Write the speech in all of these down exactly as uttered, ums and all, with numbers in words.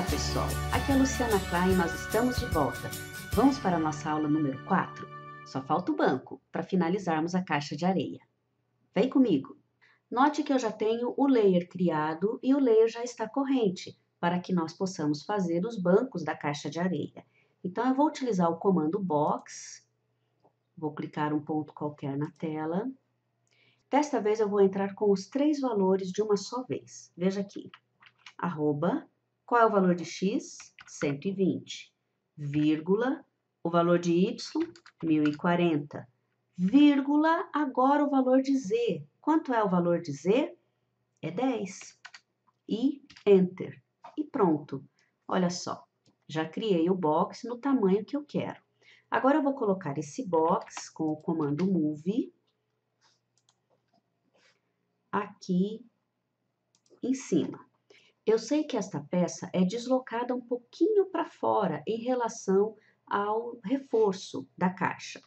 Olá pessoal, aqui é a Luciana Klein e nós estamos de volta. Vamos para a nossa aula número quatro? Só falta o banco para finalizarmos a caixa de areia. Vem comigo! Note que eu já tenho o layer criado e o layer já está corrente para que nós possamos fazer os bancos da caixa de areia. Então eu vou utilizar o comando box, vou clicar um ponto qualquer na tela. Desta vez eu vou entrar com os três valores de uma só vez. Veja aqui, arroba. Qual é o valor de x? cento e vinte, vírgula, o valor de y? mil e quarenta, vírgula, agora o valor de z. Quanto é o valor de z? É dez. E enter. E pronto. Olha só, já criei o box no tamanho que eu quero. Agora eu vou colocar esse box com o comando move aqui em cima. Eu sei que esta peça é deslocada um pouquinho para fora em relação ao reforço da caixa.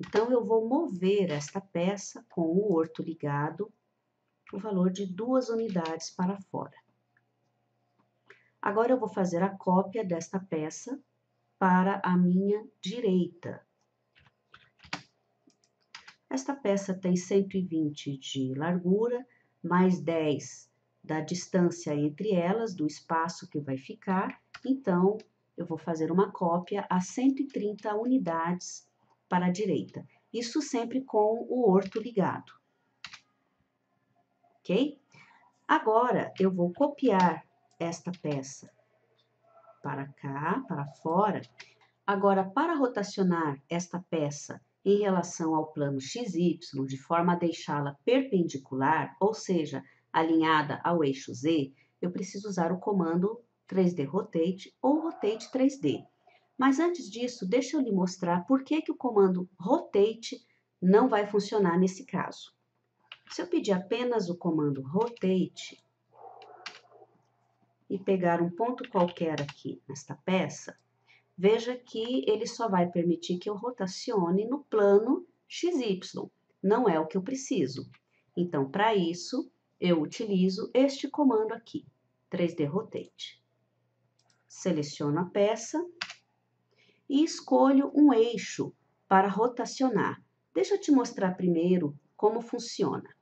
Então, eu vou mover esta peça com o orto ligado, o valor de duas unidades para fora. Agora, eu vou fazer a cópia desta peça para a minha direita. Esta peça tem cento e vinte de largura, mais dez da distância entre elas, do espaço que vai ficar. Então, eu vou fazer uma cópia a cento e trinta unidades para a direita. Isso sempre com o orto ligado. Ok? Agora, eu vou copiar esta peça para cá, para fora. Agora, para rotacionar esta peça em relação ao plano X Y, de forma a deixá-la perpendicular, ou seja, alinhada ao eixo Z, eu preciso usar o comando três D Rotate ou Rotate três D. Mas antes disso, deixa eu lhe mostrar por que que o comando Rotate não vai funcionar nesse caso. Se eu pedir apenas o comando Rotate e pegar um ponto qualquer aqui nesta peça, veja que ele só vai permitir que eu rotacione no plano X Y. Não é o que eu preciso. Então, para isso, eu utilizo este comando aqui, três D Rotate. Seleciono a peça e escolho um eixo para rotacionar. Deixa eu te mostrar primeiro como funciona.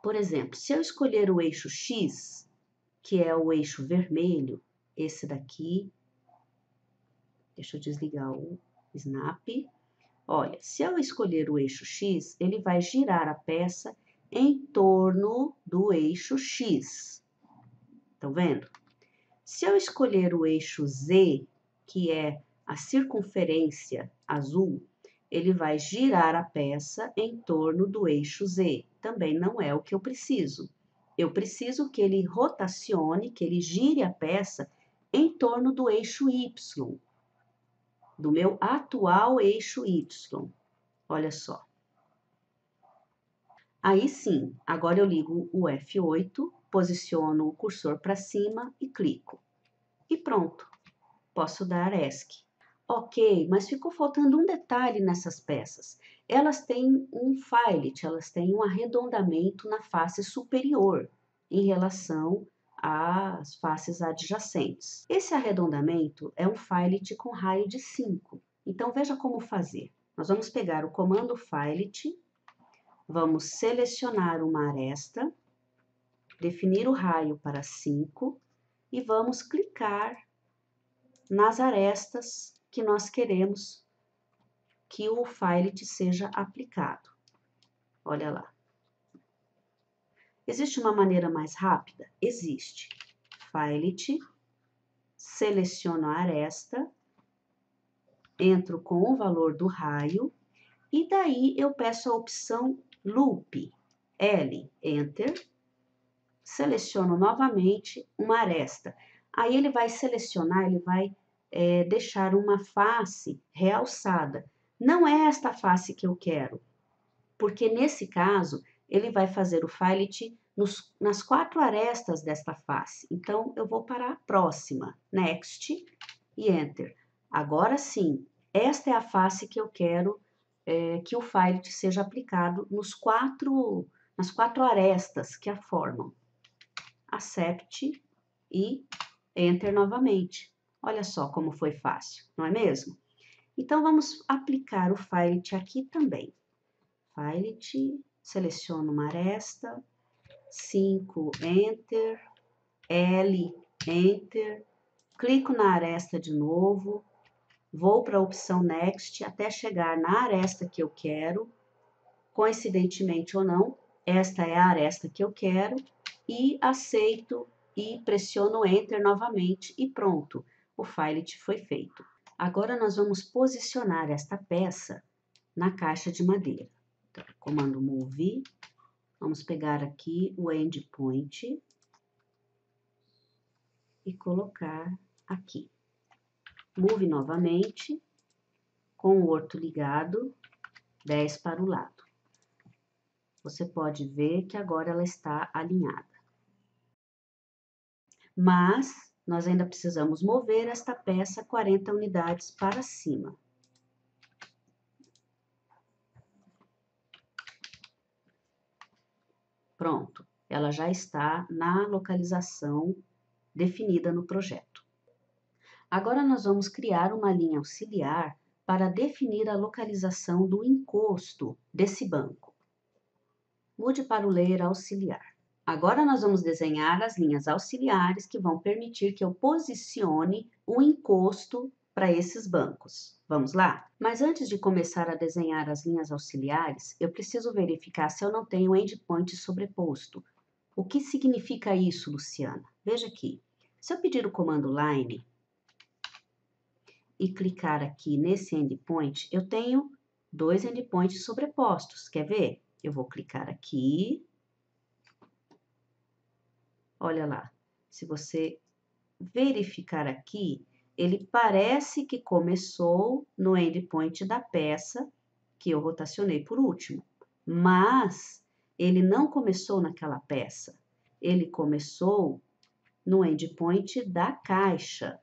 Por exemplo, se eu escolher o eixo X, que é o eixo vermelho, esse daqui, deixa eu desligar o snap. Olha, se eu escolher o eixo X, ele vai girar a peça em torno do eixo X. Estão vendo? Se eu escolher o eixo Z, que é a circunferência azul, ele vai girar a peça em torno do eixo Z. Também não é o que eu preciso. Eu preciso que ele rotacione, que ele gire a peça em torno do eixo Y, do meu atual eixo Y. Olha só. Aí sim, agora eu ligo o F oito, posiciono o cursor para cima e clico. E pronto, posso dar ESC. Ok, mas ficou faltando um detalhe nessas peças. Elas têm um fillet, elas têm um arredondamento na face superior em relação às faces adjacentes. Esse arredondamento é um fillet com raio de cinco. Então veja como fazer. Nós vamos pegar o comando fillet. Vamos selecionar uma aresta, definir o raio para cinco e vamos clicar nas arestas que nós queremos que o fillet seja aplicado. Olha lá. Existe uma maneira mais rápida? Existe. Fillet, seleciono a aresta, entro com o valor do raio e daí eu peço a opção Loop, L, Enter, seleciono novamente uma aresta. Aí ele vai selecionar, ele vai é, deixar uma face realçada. Não é esta face que eu quero, porque nesse caso ele vai fazer o fillet nos, nas quatro arestas desta face. Então eu vou para a próxima, Next e Enter. Agora sim, esta é a face que eu quero É, que o fillet seja aplicado nos quatro, nas quatro arestas que a formam. Accept e Enter novamente. Olha só como foi fácil, não é mesmo? Então, vamos aplicar o Fillet aqui também. Fillet, seleciono uma aresta, cinco, Enter, L, Enter, clico na aresta de novo, vou para a opção Next, até chegar na aresta que eu quero, coincidentemente ou não, esta é a aresta que eu quero, e aceito e pressiono Enter novamente e pronto, o Fillet foi feito. Agora, nós vamos posicionar esta peça na caixa de madeira. Então, comando Move, vamos pegar aqui o End Point e colocar aqui. Move novamente, com o orto ligado, dez para o lado. Você pode ver que agora ela está alinhada. Mas, nós ainda precisamos mover esta peça quarenta unidades para cima. Pronto, ela já está na localização definida no projeto. Agora, nós vamos criar uma linha auxiliar para definir a localização do encosto desse banco. Mude para o layer auxiliar. Agora, nós vamos desenhar as linhas auxiliares que vão permitir que eu posicione o encosto para esses bancos. Vamos lá? Mas antes de começar a desenhar as linhas auxiliares, eu preciso verificar se eu não tenho endpoint sobreposto. O que significa isso, Luciana? Veja aqui. Se eu pedir o comando Line e clicar aqui nesse endpoint, eu tenho dois endpoints sobrepostos. Quer ver? Eu vou clicar aqui. Olha lá, se você verificar aqui, ele parece que começou no endpoint da peça que eu rotacionei por último, mas ele não começou naquela peça, ele começou no endpoint da caixa.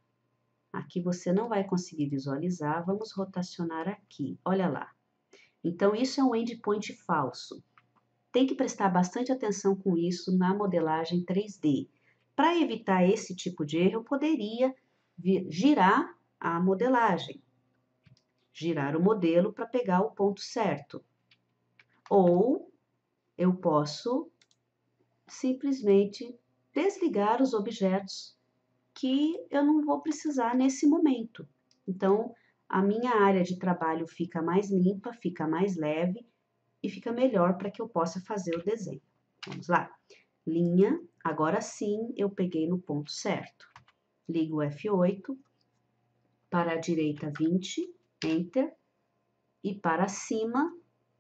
Aqui você não vai conseguir visualizar, vamos rotacionar aqui, olha lá. Então, isso é um endpoint falso. Tem que prestar bastante atenção com isso na modelagem três D. Para evitar esse tipo de erro, eu poderia girar a modelagem, girar o modelo para pegar o ponto certo. Ou eu posso simplesmente desligar os objetos que eu não vou precisar nesse momento. Então, a minha área de trabalho fica mais limpa, fica mais leve, e fica melhor para que eu possa fazer o desenho. Vamos lá. Linha, agora sim eu peguei no ponto certo. Ligo o F oito, para a direita vinte, Enter, e para cima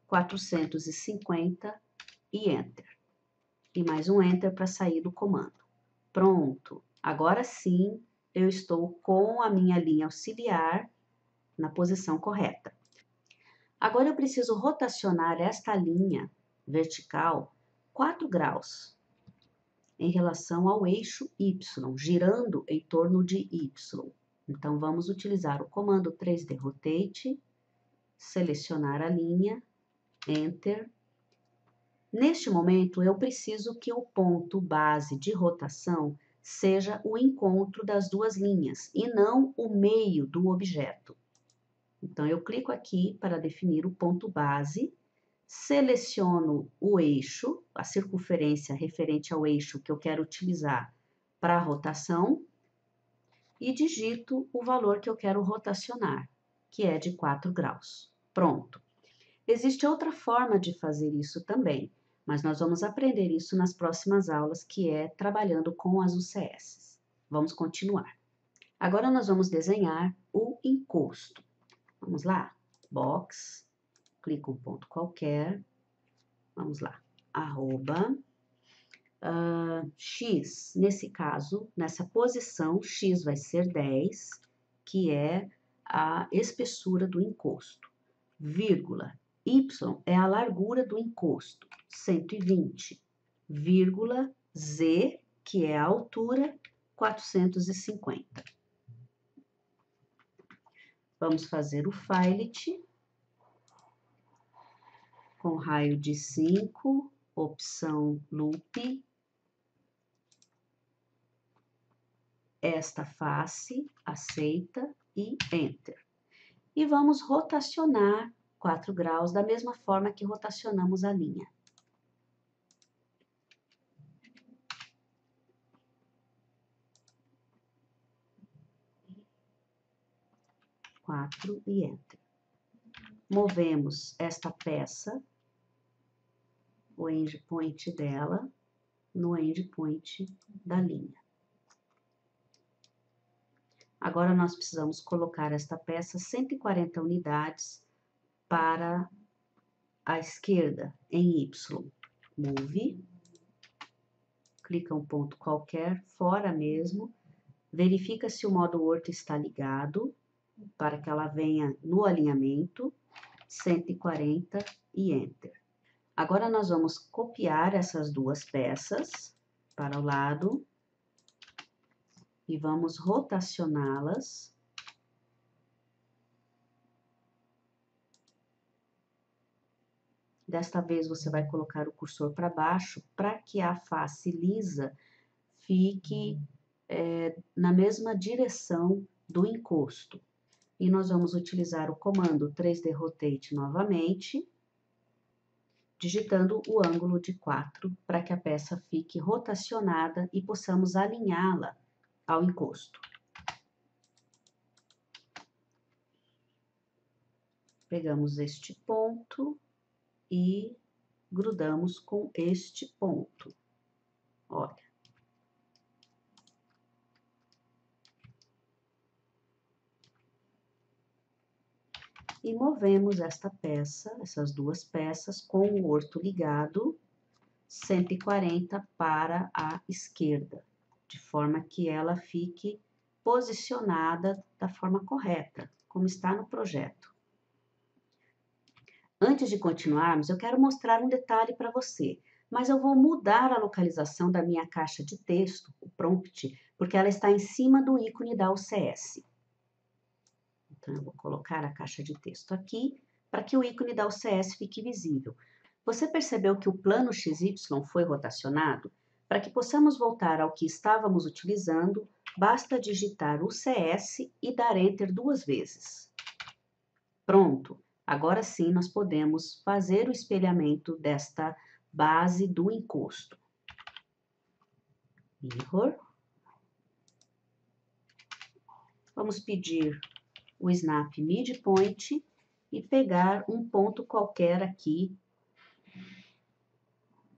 quatrocentos e cinquenta e Enter. E mais um Enter para sair do comando. Pronto, agora sim eu estou com a minha linha auxiliar na posição correta. Agora, eu preciso rotacionar esta linha vertical quatro graus em relação ao eixo Y, girando em torno de Y. Então, vamos utilizar o comando três D Rotate, selecionar a linha, Enter. Neste momento, eu preciso que o ponto base de rotação seja o encontro das duas linhas e não o meio do objeto. Então, eu clico aqui para definir o ponto base, seleciono o eixo, a circunferência referente ao eixo que eu quero utilizar para a rotação e digito o valor que eu quero rotacionar, que é de quatro graus. Pronto. Existe outra forma de fazer isso também, mas nós vamos aprender isso nas próximas aulas, que é trabalhando com as U C S. Vamos continuar. Agora, nós vamos desenhar o encosto. Vamos lá, box, clico um ponto qualquer, vamos lá, arroba, uh, x, nesse caso, nessa posição, x vai ser dez, que é a espessura do encosto, vírgula, y é a largura do encosto, cento e vinte, vírgula, z, que é a altura, quatrocentos e cinquenta. Vamos fazer o Fillet, com raio de cinco, opção Loop, esta face, aceita e Enter. E vamos rotacionar quatro graus da mesma forma que rotacionamos a linha. quatro e Enter. Movemos esta peça, o endpoint dela, no endpoint da linha. Agora, nós precisamos colocar esta peça cento e quarenta unidades para a esquerda, em Y. Move, clica um ponto qualquer, fora mesmo, verifica se o modo Ortho está ligado, para que ela venha no alinhamento, cento e quarenta e Enter. Agora, nós vamos copiar essas duas peças para o lado e vamos rotacioná-las . Desta vez você vai colocar o cursor para baixo para que a face lisa fique é, na mesma direção do encosto. E nós vamos utilizar o comando três D Rotate novamente, digitando o ângulo de quatro para que a peça fique rotacionada e possamos alinhá-la ao encosto. Pegamos este ponto e grudamos com este ponto. Olha. E movemos esta peça, essas duas peças, com o orto ligado, cento e quarenta para a esquerda, de forma que ela fique posicionada da forma correta, como está no projeto. Antes de continuarmos, eu quero mostrar um detalhe para você, mas eu vou mudar a localização da minha caixa de texto, o prompt, porque ela está em cima do ícone da U C S. Então, eu vou colocar a caixa de texto aqui, para que o ícone da U C S fique visível. Você percebeu que o plano X Y foi rotacionado? Para que possamos voltar ao que estávamos utilizando, basta digitar U C S e dar Enter duas vezes. Pronto! Agora sim, nós podemos fazer o espelhamento desta base do encosto. Mirror. Vamos pedir o snap midpoint e pegar um ponto qualquer aqui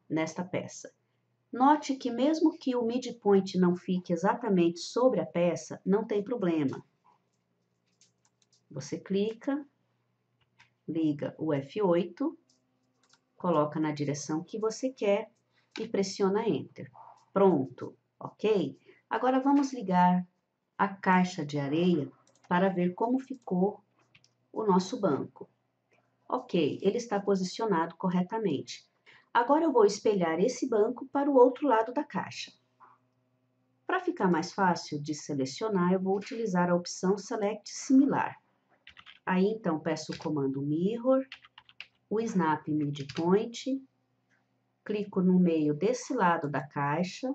nesta peça. Note que mesmo que o midpoint não fique exatamente sobre a peça, não tem problema. Você clica, liga o F oito, coloca na direção que você quer e pressiona Enter. Pronto, ok? Agora vamos ligar a caixa de areia para ver como ficou o nosso banco. Ok, ele está posicionado corretamente. Agora eu vou espelhar esse banco para o outro lado da caixa. Para ficar mais fácil de selecionar, eu vou utilizar a opção Select Similar. Aí, então, peço o comando Mirror, o Snap Midpoint, clico no meio desse lado da caixa,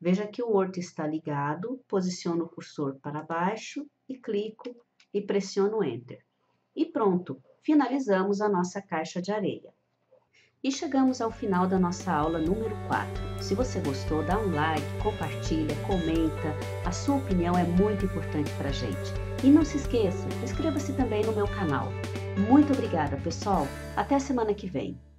veja que o ortho está ligado, posiciono o cursor para baixo, e clico e pressiono Enter. E pronto, finalizamos a nossa caixa de areia. E chegamos ao final da nossa aula número quatro. Se você gostou, dá um like, compartilha, comenta. A sua opinião é muito importante para a gente. E não se esqueça, inscreva-se também no meu canal. Muito obrigada, pessoal. Até a semana que vem.